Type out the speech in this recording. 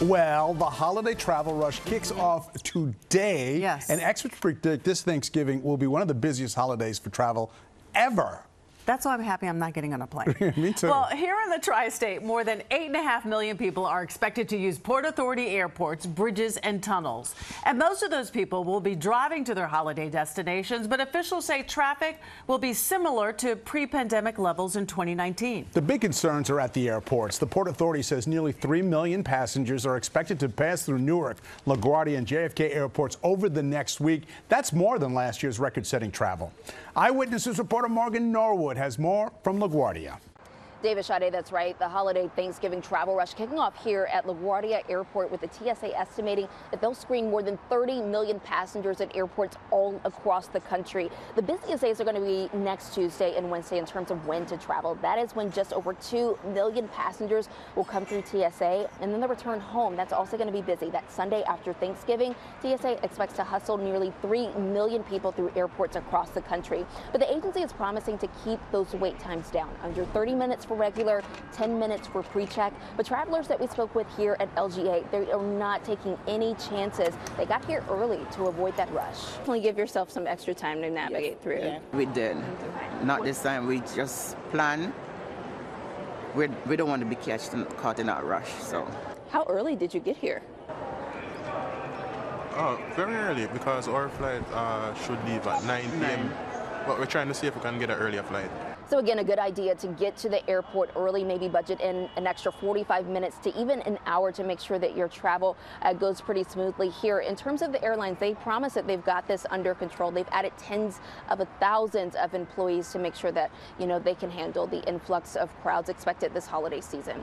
Well, the holiday travel rush kicks off today. Yes. And experts predict this Thanksgiving will be one of the busiest holidays for travel ever. That's why I'm happy I'm not getting on a plane. Me too. Well, here in the Tri-State, more than 8.5 million people are expected to use Port Authority airports, bridges, and tunnels. And most of those people will be driving to their holiday destinations, but officials say traffic will be similar to pre-pandemic levels in 2019. The big concerns are at the airports. The Port Authority says nearly 3 million passengers are expected to pass through Newark, LaGuardia, and JFK airports over the next week. That's more than last year's record-setting travel. Eyewitness reporter Morgan Norwood has more from LaGuardia. David Shade, that's right. The holiday Thanksgiving travel rush kicking off here at LaGuardia Airport, with the TSA estimating that they'll screen more than 30 million passengers at airports all across the country. The busiest days are going to be next Tuesday and Wednesday in terms of when to travel. That is when just over 2 million passengers will come through TSA, and then the return home. That's also going to be busy. That Sunday after Thanksgiving, TSA expects to hustle nearly 3 million people through airports across the country. But the agency is promising to keep those wait times down, under 30 minutes for regular, 10 minutes for pre-check. But travelers that we spoke with here at LGA, they are not taking any chances. They got here early to avoid that rush. Definitely give yourself some extra time to navigate through. Yeah. We did. Not this time. We just plan. We don't want to be caught in that rush. So, how early did you get here? Oh, very early, because our flight should leave at 9 p.m. But we're trying to see if we can get an earlier flight. So again, a good idea to get to the airport early, maybe budget in an extra 45 minutes to even an hour to make sure that your travel goes pretty smoothly here. In terms of the airlines, they promise that they've got this under control. They've added tens of thousands of employees to make sure that, you know, they can handle the influx of crowds expected this holiday season.